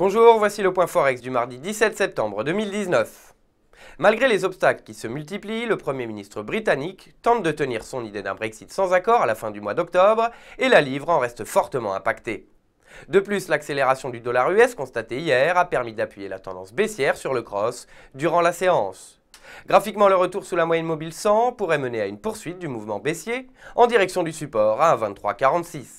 Bonjour, voici le point Forex du mardi 17 septembre 2019. Malgré les obstacles qui se multiplient, le Premier ministre britannique tente de tenir son idée d'un Brexit sans accord à la fin du mois d'octobre et la livre en reste fortement impactée. De plus, l'accélération du dollar US constatée hier a permis d'appuyer la tendance baissière sur le cross durant la séance. Graphiquement, le retour sous la moyenne mobile 100 pourrait mener à une poursuite du mouvement baissier en direction du support à 1,2346.